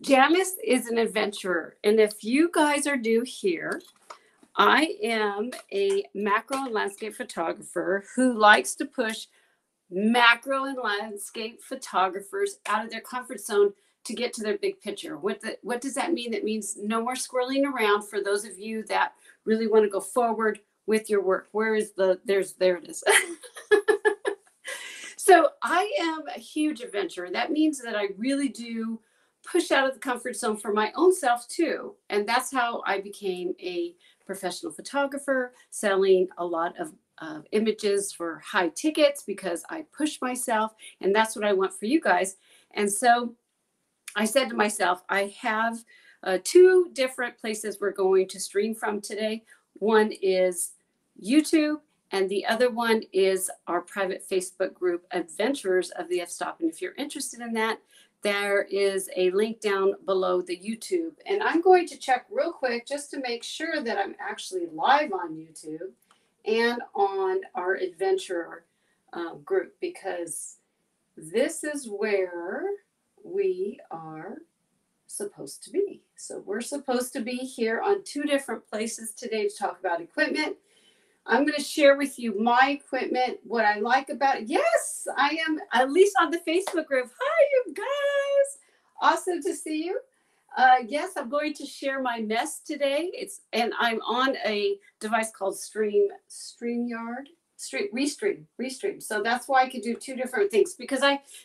Janice is an adventurer, and if you guys are new here, I am a macro and landscape photographer who likes to push macro and landscape photographers out of their comfort zone to get to their big picture. What does that mean? That means no more squirreling around for those of you that really want to go forward with your work. Where is the, there it is. So I am a huge adventurer. That means that I really do push out of the comfort zone for my own self too. And that's how I became a professional photographer, selling a lot of images for high tickets because I push myself, and that's what I want for you guys. And so I said to myself, I have two different places we're going to stream from today. One is YouTube, and the other one is our private Facebook group, Adventurers of the f-stop. And if you're interested in that, there is a link down below the YouTube. And I'm going to check real quick just to make sure that I'm actually live on YouTube and on our adventurer group, because this is where we are supposed to be. So we're supposed to be here on two different places today to talk about equipment. I'm going to share with you my equipment, what I like about it. Yes, I am at least on the Facebook group. Hi, you guys. Awesome to see you. Yes, I'm going to share my mess today. And I'm on a device called Restream. So that's why I could do two different things, because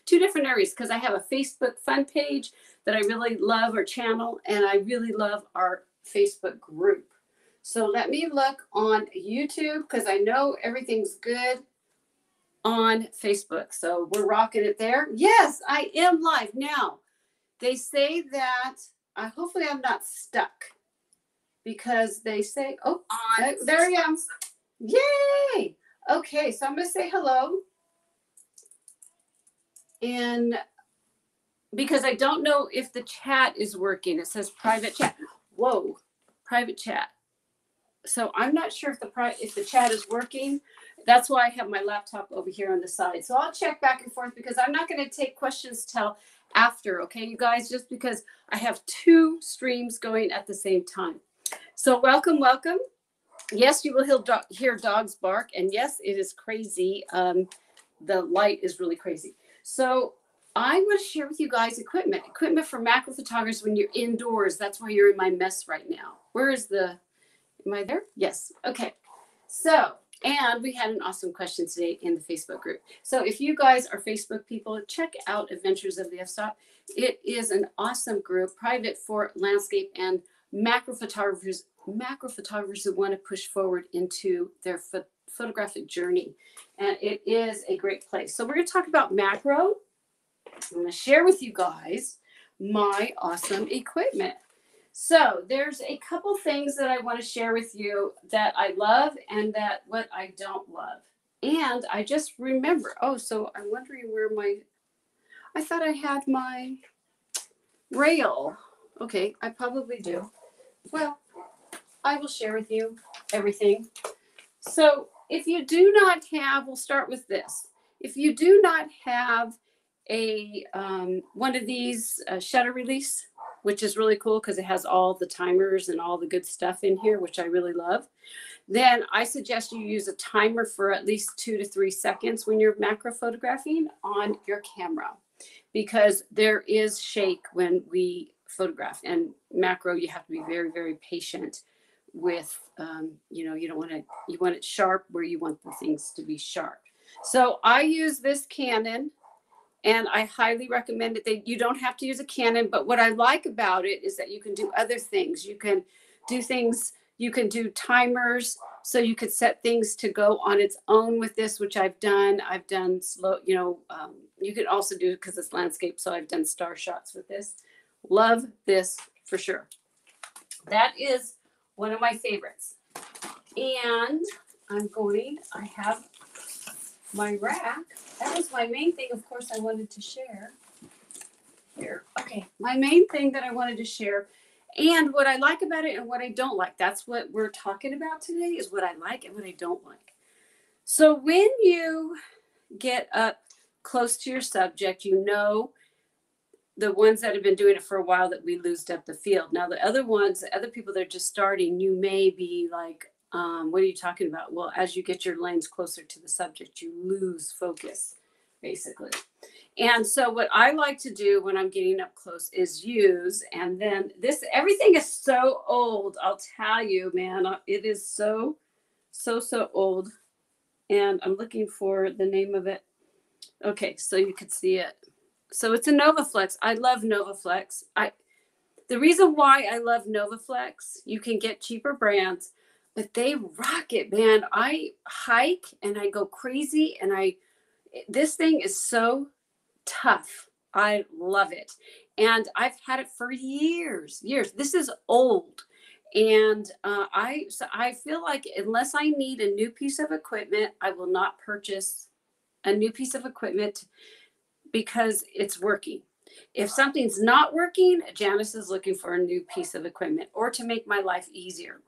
two different areas, because I have a Facebook fun page that I really love, our channel, and I really love our Facebook group. So let me look on YouTube, because I know everything's good on Facebook. So we're rocking it there. Yes, I am live now. They say that hopefully I'm not stuck, because they say, oh, there I am. Yay. Okay, so I'm going to say hello. And because I don't know if the chat is working, it says private chat. Whoa, private chat. So I'm not sure if the chat is working. That's why I have my laptop over here on the side. So I'll check back and forth, because I'm not going to take questions till after, okay, you guys, just because I have two streams going at the same time. So welcome, welcome. Yes, you will hear dogs bark. And yes, it is crazy. The light is really crazy. So I'm going to share with you guys equipment for macro photographers when you're indoors. That's why you're in my mess right now. Where is the... Am I there? Yes. Okay. So, and we had an awesome question today in the Facebook group. So if you guys are Facebook people, check out Adventures of the F-Stop. It is an awesome group, private for landscape and macro photographers who want to push forward into their photographic journey. And it is a great place. So we're going to talk about macro. I'm going to share with you guys my awesome equipment. So there's a couple things that I want to share with you that I love and that what I don't love. And I just remember, oh, so I'm wondering where I thought I had my rail. Okay, I probably do. Well, I will share with you everything. So if you do not have, we'll start with this. If you do not have a one of these shutter release, which is really cool because it has all the timers and all the good stuff in here, which I really love, then I suggest you use a timer for at least 2 to 3 seconds when you're macro photographing on your camera, because there is shake when we photograph. And macro, you have to be very, very patient with, you know, you want it sharp where you want the things to be sharp. So I use this Canon. And I highly recommend it. You don't have to use a Canon, but what I like about it is that you can do other things. You can do things, you can do timers, so you could set things to go on its own with this, which I've done. I've done slow, you know, you could also do, because it's landscape, so I've done star shots with this. Love this for sure. That is one of my favorites. And I have my rack. That was my main thing, of course, I wanted to share here. Okay, my main thing that I wanted to share and what I like about it and what I don't like. That's what we're talking about today, is what I like and what I don't like. So when you get up close to your subject, you know the ones that have been doing it for a while that we lose depth of field. Now, the other ones, other people that are just starting, you may be like, what are you talking about? Well, as you get your lens closer to the subject, you lose focus, basically. And so what I like to do when I'm getting up close is use, and then this, everything is so old. I'll tell you, man, it is so, so, so old. And I'm looking for the name of it. Okay, so you could see it. So it's a Novoflex. I love Novoflex. The reason why I love Novoflex, you can get cheaper brands, but they rock it, man. I hike and I go crazy, and this thing is so tough. I love it. And I've had it for years. This is old. And I feel like unless I need a new piece of equipment, I will not purchase a new piece of equipment because it's working. If something's not working, Janice is looking for a new piece of equipment or to make my life easier.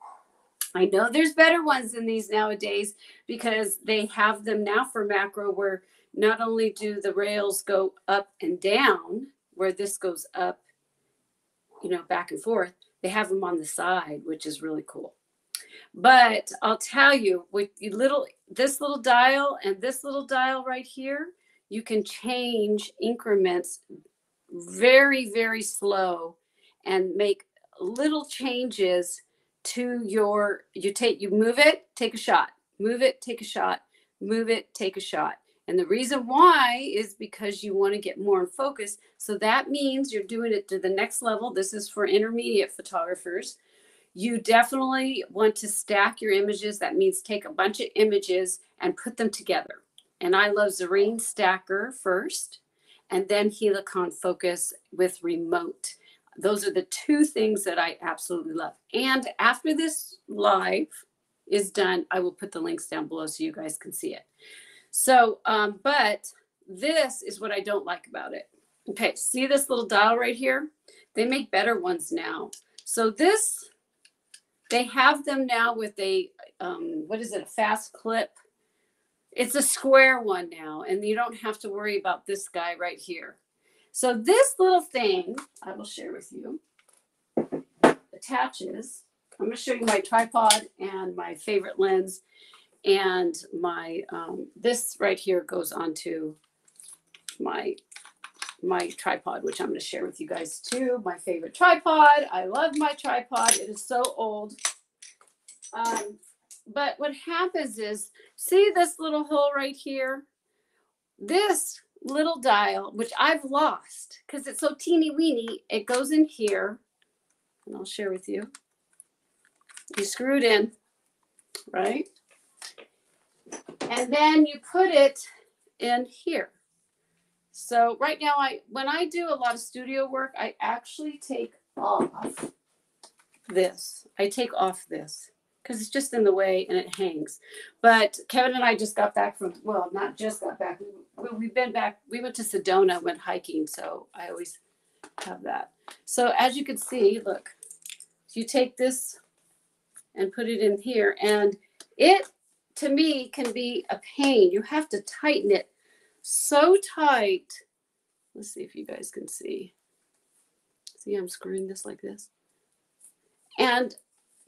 I know there's better ones than these nowadays because they have them now for macro, where not only do the rails go up and down, where this goes up, you know, back and forth, they have them on the side, which is really cool. But I'll tell you, with this little dial and this little dial right here, you can change increments very, very slow and make little changes to your, you move it, take a shot, move it, take a shot, move it, take a shot. And the reason why is because you want to get more in focus. So that means you're doing it to the next level. This is for intermediate photographers. You definitely want to stack your images. That means take a bunch of images and put them together. And I love Zerene Stacker first, and then Helicon Focus with remote. Those are the two things that I absolutely love. And after this live is done, I will put the links down below so you guys can see it. So, but this is what I don't like about it. Okay, see this little dial right here? They make better ones now. So this, they have them now with a, what is it, a fast clip? It's a square one now, and you don't have to worry about this guy right here. So this little thing, I will share with you, attaches. I'm going to show you my tripod and my favorite lens. And my this right here goes onto my tripod, which I'm going to share with you guys too. My favorite tripod. I love my tripod. It is so old. But what happens is, see this little hole right here? This little dial, which I've lost because it's so teeny weeny, it goes in here, and I'll share with you. You screw it in, right? And then you put it in here. So right now, when I do a lot of studio work, I actually take off this. I take off this because it's just in the way and it hangs. But Kevin and I just got back from, well, not just got back. We've been back. We went to Sedona, went hiking. So I always have that. So as you can see, look, you take this and put it in here, and it, to me, can be a pain. You have to tighten it so tight. Let's see if you guys can see. See, I'm screwing this like this. And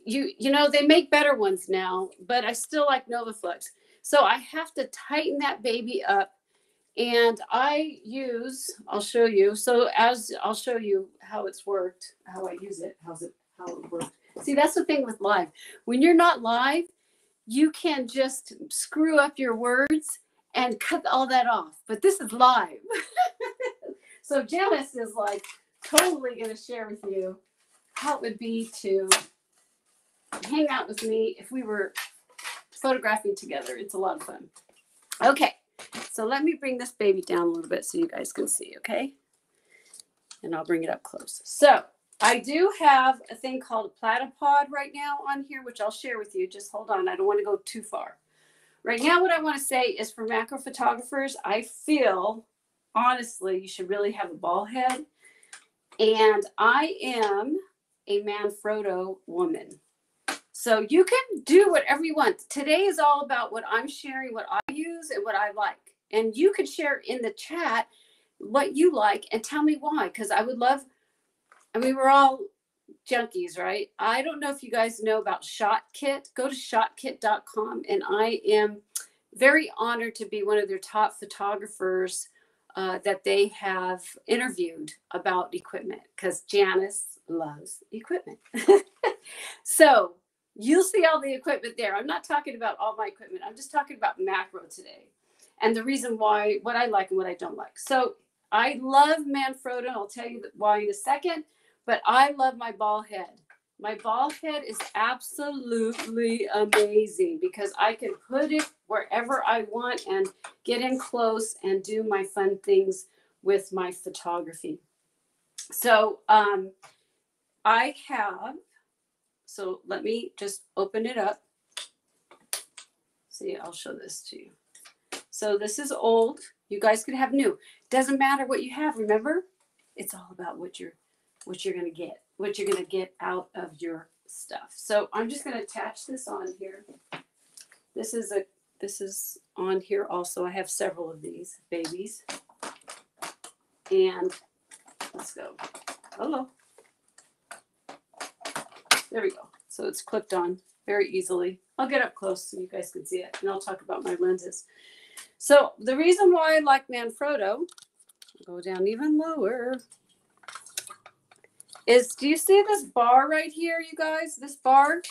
you know, they make better ones now, but I still like Novoflex. So I have to tighten that baby up, and I use, I'll show you. So as I'll show you how it's worked, how I use it, how it worked. See, that's the thing with live. When you're not live, you can just screw up your words and cut all that off. But this is live. So Janice is like totally going to share with you how it would be to hang out with me if we were photographing together. It's a lot of fun. Okay. So let me bring this baby down a little bit so you guys can see, okay? And I'll bring it up close. So I do have a thing called a Platypod right now on here, which I'll share with you. Just hold on. I don't want to go too far. Right now, what I want to say is for macro photographers, I feel, honestly, you should really have a ball head. And I am a Manfrotto woman. So you can do whatever you want. Today is all about what I'm sharing, what I use, and what I like. And you can share in the chat what you like and tell me why, because I would love, I mean, we're all junkies, right? I don't know if you guys know about ShotKit. Go to shotkit.com, and I am very honored to be one of their top photographers that they have interviewed about equipment, because Janice loves equipment. So you'll see all the equipment there. I'm not talking about all my equipment. I'm just talking about macro today and the reason why, what I like and what I don't like. So I love Manfrotto. I'll tell you why in a second, but I love my ball head. My ball head is absolutely amazing because I can put it wherever I want and get in close and do my fun things with my photography. So I have, so let me just open it up. See, I'll show this to you. So this is old. You guys could have new. Doesn't matter what you have, remember? It's all about what you're gonna get, what you're going to get out of your stuff. So I'm just going to attach this on here. This is on here also. I have several of these babies. And let's go. Hello. There we go. So it's clipped on very easily. I'll get up close so you guys can see it, and I'll talk about my lenses. So the reason why I like Manfrotto, go down even lower, is, do you see this bar right here, you guys? This bar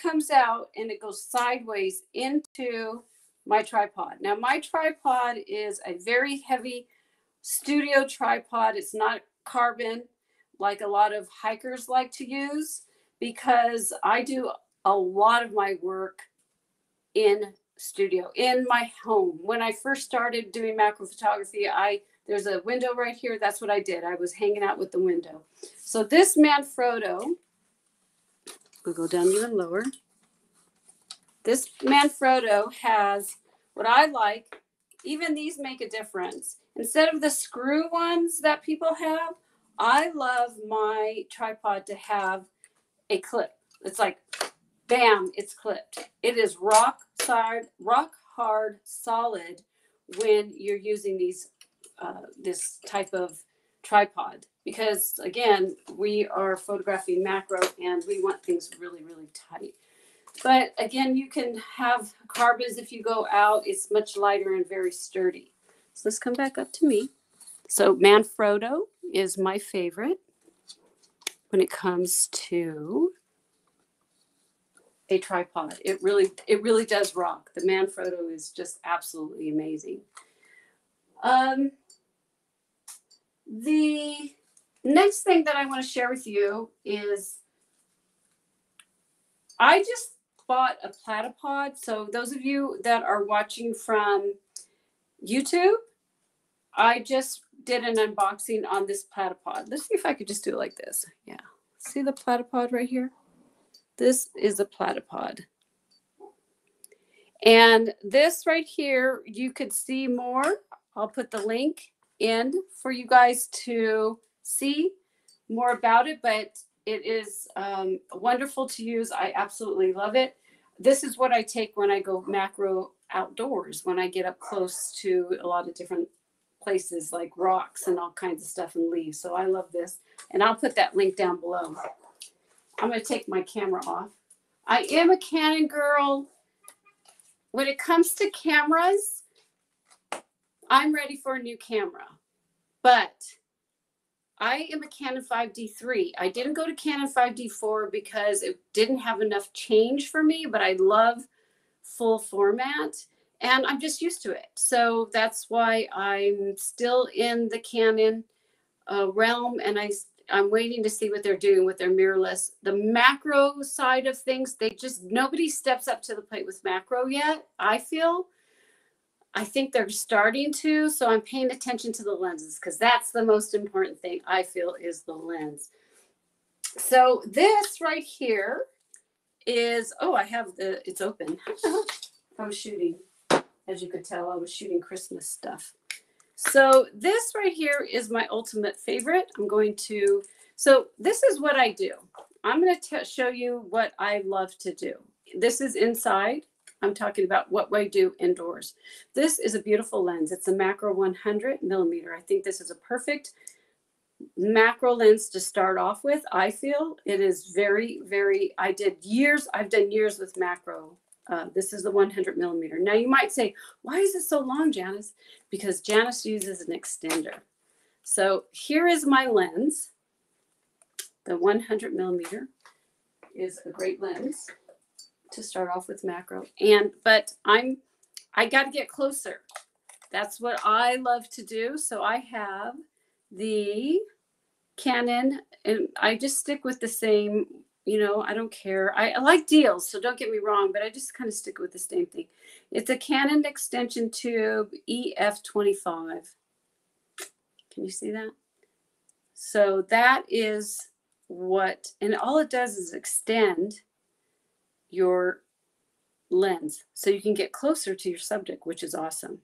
comes out and it goes sideways into my tripod. Now, my tripod is a very heavy studio tripod. It's not carbon like a lot of hikers like to use, because I do a lot of my work in studio, in my home. When I first started doing macro photography, there's a window right here. That's what I did. I was hanging out with the window. So this Manfrotto, we'll go down even lower. This Manfrotto has what I like. Even these make a difference. Instead of the screw ones that people have, I love my tripod to have a clip. It's like, bam, it's clipped. It is rock hard, solid when you're using these this type of tripod, because again, we are photographing macro and we want things really, really tight. But again, you can have carbons if you go out. It's much lighter and very sturdy. So let's come back up to me. So Manfrotto is my favorite when it comes to a tripod. It really does rock. The Manfrotto is just absolutely amazing. The next thing that I want to share with you is I just bought a Platypod. So those of you that are watching from YouTube, I just did an unboxing on this Platypod. Let's see if I could just do it like this. Yeah. See the Platypod right here? This is a Platypod. And this right here, you could see more. I'll put the link in for you guys to see more about it, but it is wonderful to use. I absolutely love it. This is what I take when I go macro outdoors, when I get up close to a lot of different places like rocks and all kinds of stuff and leaves. So I love this, and I'll put that link down below. I'm going to take my camera off. I am a Canon girl. When it comes to cameras, I'm ready for a new camera, but I am a Canon 5D3. I didn't go to Canon 5D4 because it didn't have enough change for me, but I love full format and I'm just used to it. So that's why I'm still in the Canon realm, and I'm waiting to see what they're doing with their mirrorless. The macro side of things, nobody steps up to the plate with macro yet, I feel. I think they're starting to, so I'm paying attention to the lenses because that's the most important thing I feel is the lens. So this right here is, oh, I have it's open. I was shooting, as you could tell, I was shooting Christmas stuff. So this right here is my ultimate favorite. So this is what I do. I'm going to show you what I love to do. This is inside. I'm talking about what we do indoors. This is a beautiful lens. It's a macro 100 millimeter. I think this is a perfect macro lens to start off with. I feel it is very, very, I've done years with macro. This is the 100 millimeter. Now you might say, why is it so long, Janice? Because Janice uses an extender. So here is my lens. The 100 millimeter is a great lens to start off with macro. And, but I got to get closer. That's what I love to do. So I have the Canon, and I just stick with the same, you know, I don't care. I like deals, so don't get me wrong, but I just kind of stick with the same thing. It's a Canon extension tube EF25. Can you see that? So that is what, and all it does is extend your lens so you can get closer to your subject, which is awesome.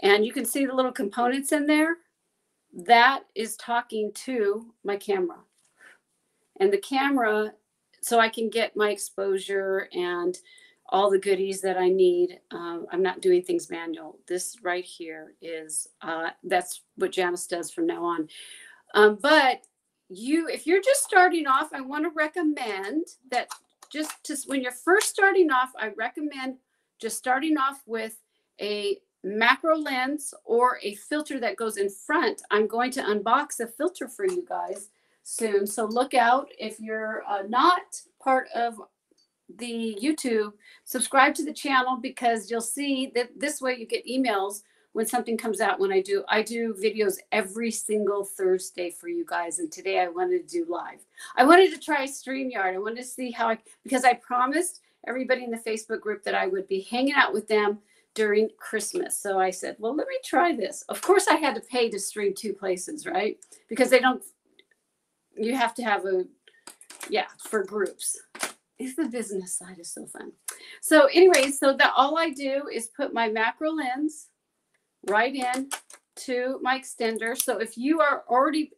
And you can see the little components in there. That is talking to my camera. And the camera, so I can get my exposure and all the goodies that I need. I'm not doing things manual. This right here is, that's what Janice does from now on. But you, if you're just starting off, I want to recommend that when you're first starting off, I recommend just starting off with a macro lens or a filter that goes in front. I'm going to unbox a filter for you guys soon. So look out if you're not part of the YouTube, subscribe to the channel, because you'll see that this way you get emails when something comes out. When I do videos every single Thursday for you guys. And today I wanted to do live. I wanted to try StreamYard. I wanted to see how because I promised everybody in the Facebook group that I would be hanging out with them during Christmas. So I said, well, let me try this. Of course I had to pay to stream two places, right? Because they don't, you have to have a, yeah, for groups. It's the business side is so fun. So anyway, so that all I do is put my macro lens right in to my extender. So if you are already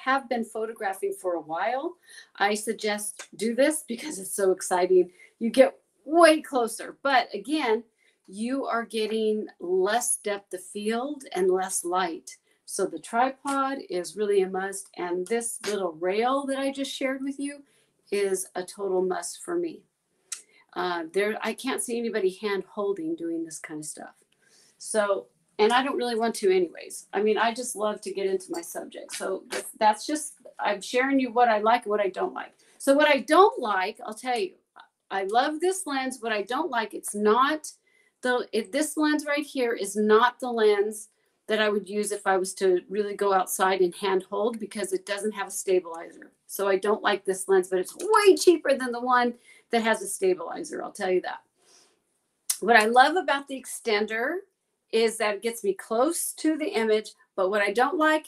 have been photographing for a while, I suggest do this because it's so exciting. You get way closer, but again, you are getting less depth of field and less light. So the tripod is really a must. And this little rail that I just shared with you is a total must for me. I can't see anybody hand holding doing this kind of stuff. So, and I don't really want to anyways. I mean, I just love to get into my subject. So that's just, I'm sharing you what I like and what I don't like. So what I don't like, I'll tell you, I love this lens. What I don't like, it's not, this lens right here is not the lens that I would use if I was to really go outside and hand hold, because it doesn't have a stabilizer. So I don't like this lens, but it's way cheaper than the one that has a stabilizer. I'll tell you that. What I love about the extender is that it gets me close to the image, but what I don't like,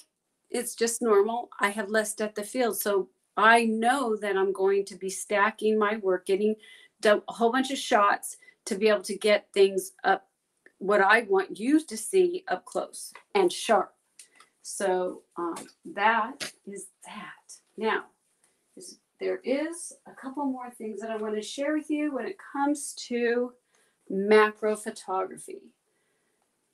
it's just normal. I have less depth of field. So I know that I'm going to be stacking my work, getting a whole bunch of shots, to be able to get things up, what I want you to see up close and sharp. So that is that. Now, there is a couple more things that I want to share with you when it comes to macro photography.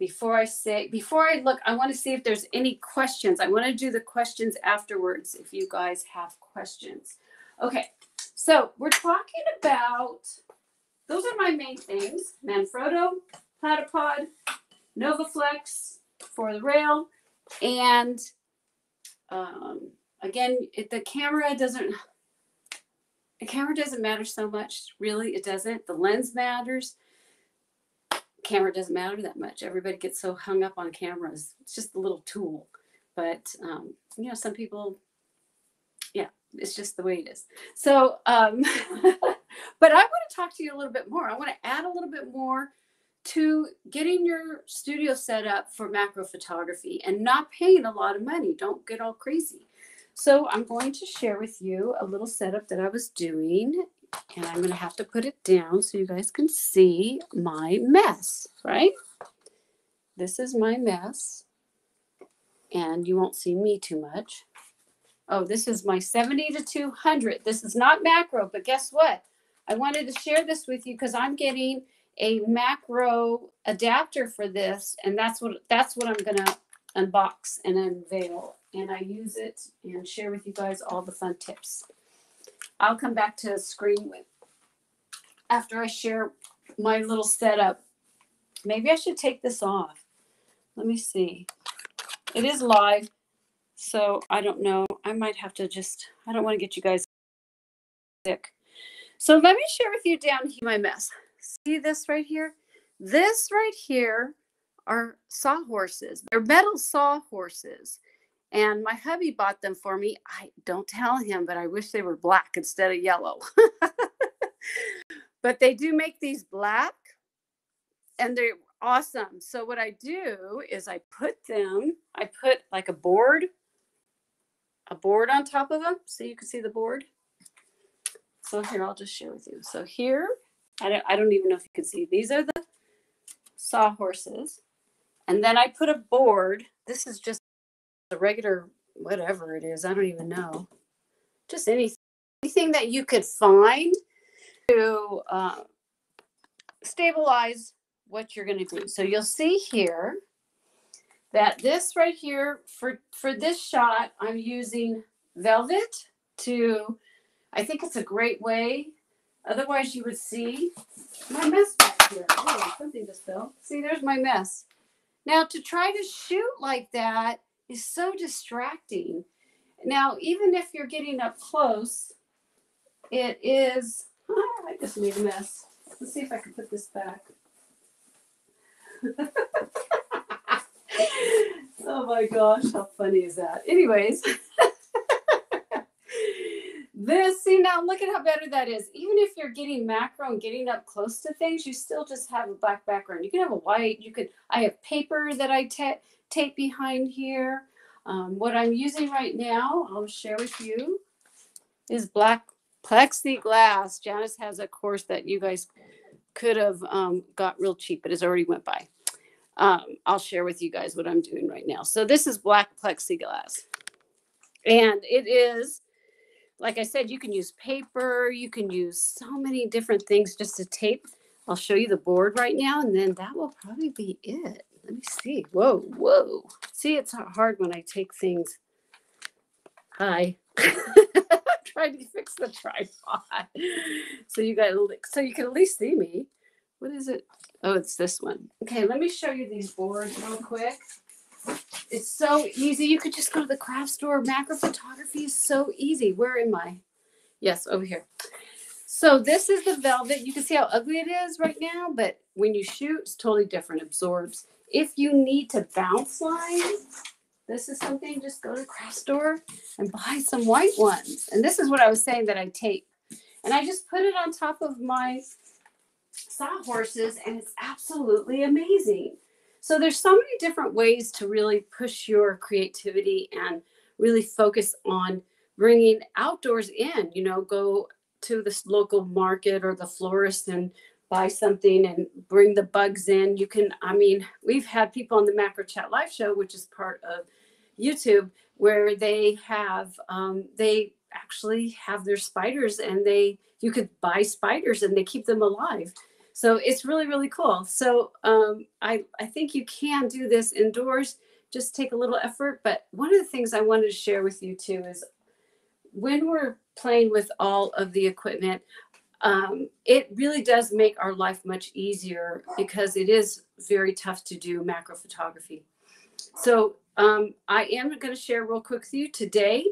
Before I look, I want to see if there's any questions. I want to do the questions afterwards if you guys have questions. Okay, so we're talking about... Those are my main things: Manfrotto, Platypod, Novoflex for the rail, and again, the camera doesn't matter so much. Really, it doesn't. The lens matters. Camera doesn't matter that much. Everybody gets so hung up on cameras. It's just a little tool, but you know, some people, yeah, it's just the way it is. So. But I want to talk to you a little bit more. I want to add a little bit more to getting your studio set up for macro photography and not paying a lot of money. Don't get all crazy. So I'm going to share with you a little setup that I was doing, and I'm going to have to put it down so you guys can see my mess, right? This is my mess, and you won't see me too much. Oh, this is my 70 to 200. This is not macro, but guess what? I wanted to share this with you because I'm getting a macro adapter for this, and that's what I'm gonna unbox and unveil, and I use it and share with you guys all the fun tips. I'll come back to screen with after I share my little setup. Maybe I should take this off. Let me see. It is live, so I don't know. I might have to just, I don't want to get you guys sick. So let me share with you down here my mess. See this right here? This right here are sawhorses. They're metal sawhorses. And my hubby bought them for me. I don't tell him, but I wish they were black instead of yellow. But they do make these black, and they're awesome. So what I do is I put like a board on top of them. So you can see the board. So here, I'll just share with you. So here, I don't even know if you can see. These are the sawhorses. And then I put a board. This is just a regular, whatever it is. I don't even know. Just anything that you could find to stabilize what you're going to do. So you'll see here that this right here, for this shot, I'm using velvet to... I think it's a great way. Otherwise, you would see my mess back here. Oh, something just fell. See, there's my mess. Now, to try to shoot like that is so distracting. Now, even if you're getting up close, it is... Oh, I just made a mess. Let's see if I can put this back. Oh, my gosh. How funny is that? Anyways... This, see now, look at how better that is. Even if you're getting macro and getting up close to things, you still just have a black background. You can have a white, you could, I have paper that I tape behind here. What I'm using right now, I'll share with you, is black plexiglass. Janice has a course that you guys could have got real cheap, but it's already went by. I'll share with you guys what I'm doing right now. So this is black plexiglass. And it is, like I said, you can use paper, you can use so many different things just to tape. I'll show you the board right now, and then that will probably be it. Let me see. Whoa, whoa. See, it's hard when I take things. Hi. I'm trying to fix the tripod. So you can at least see me. What is it? Oh, it's this one. Okay, let me show you these boards real quick. It's so easy. You could just go to the craft store. Macro photography is so easy. Where am I? Yes, over here. So this is the velvet. You can see how ugly it is right now, but when you shoot, it's totally different. Absorbs. If you need to bounce lines, this is something. Just go to the craft store and buy some white ones. And this is what I was saying that I tape. And I just put it on top of my sawhorses, and it's absolutely amazing. So there's so many different ways to really push your creativity and really focus on bringing outdoors in, you know, go to this local market or the florist and buy something and bring the bugs in. You can, I mean, we've had people on the Macro Chat Live show, which is part of YouTube, where they have, they actually have their spiders, and you could buy spiders and they keep them alive. So it's really, really cool. So I think you can do this indoors, just take a little effort. But one of the things I wanted to share with you too is when we're playing with all of the equipment, it really does make our life much easier because it is very tough to do macro photography. So I am gonna share real quick with you today.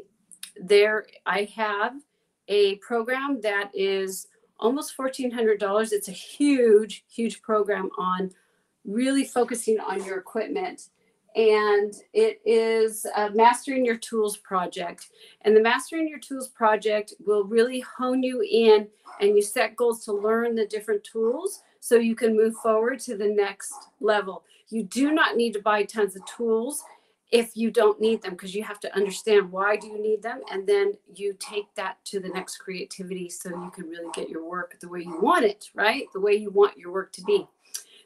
There, I have a program that is almost $1,400. It's a huge, huge program on really focusing on your equipment. And it is a Mastering Your Tools project. And the Mastering Your Tools project will really hone you in, and you set goals to learn the different tools so you can move forward to the next level. You do not need to buy tons of tools if you don't need them, because you have to understand why do you need them, and then you take that to the next creativity so you can really get your work the way you want it, right? The way you want your work to be.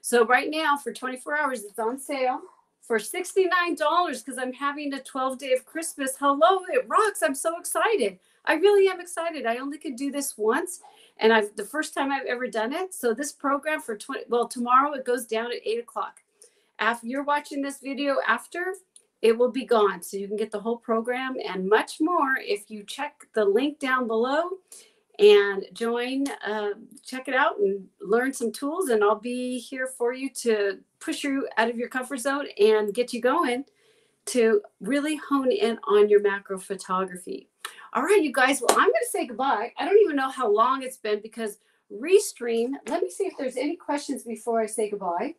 So right now for 24 hours, it's on sale for $69 because I'm having a 12-day of Christmas. Hello, it rocks. I'm so excited. I really am excited. I only could do this once, And I've the first time I've ever done it. So this program for tomorrow it goes down at 8 o'clock. After you're watching this video after, it will be gone. So you can get the whole program and much more if you check the link down below and join, check it out and learn some tools. And I'll be here for you to push you out of your comfort zone and get you going to really hone in on your macro photography. All right, you guys, well, I'm going to say goodbye. I don't even know how long it's been because Restream, let me see if there's any questions before I say goodbye.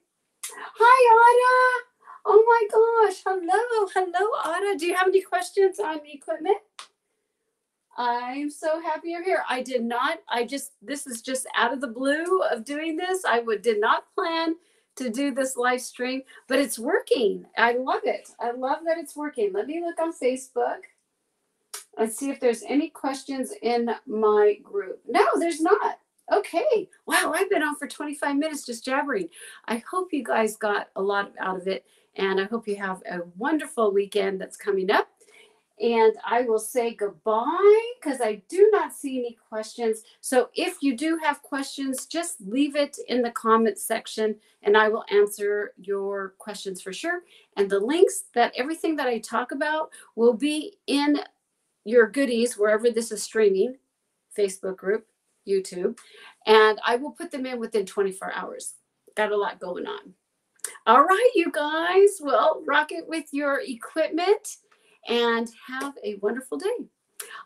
Hi, Anna. Oh my gosh, hello, Ada. Do you have any questions on the equipment? I'm so happy you're here. I did not, this is just out of the blue of doing this. I did not plan to do this live stream, but it's working. I love it. I love that it's working. Let me look on Facebook and see if there's any questions in my group. No, there's not. Okay. Wow, I've been on for 25 minutes just jabbering. I hope you guys got a lot out of it. And I hope you have a wonderful weekend that's coming up. And I will say goodbye because I do not see any questions. So if you do have questions, just leave it in the comments section and I will answer your questions for sure. And the links that everything that I talk about will be in your goodies, wherever this is streaming, Facebook group, YouTube. And I will put them in within 24 hours. Got a lot going on. All right, you guys. Well, rock it with your equipment and have a wonderful day.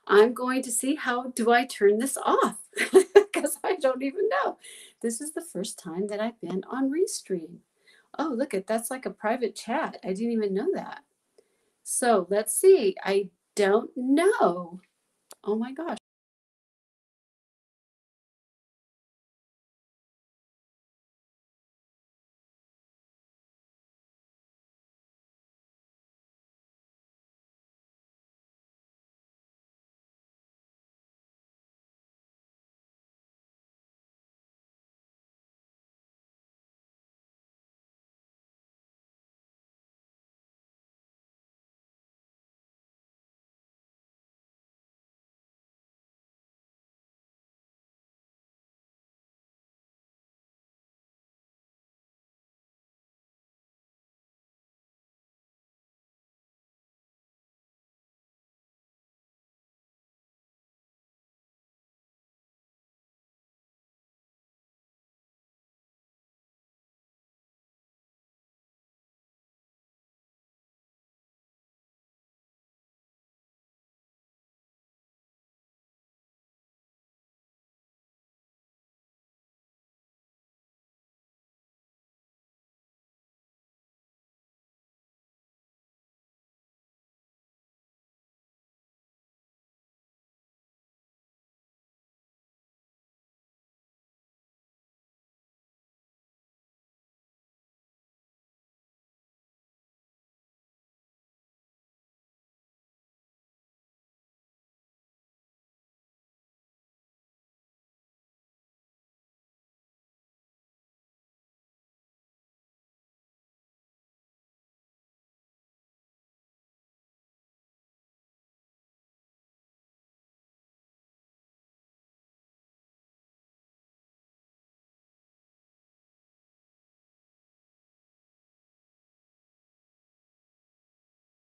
I'm going to see how do I turn this off because I don't even know. This is the first time that I've been on Restream. Oh, look at that's like a private chat. I didn't even know that. So let's see. I don't know. Oh, my gosh.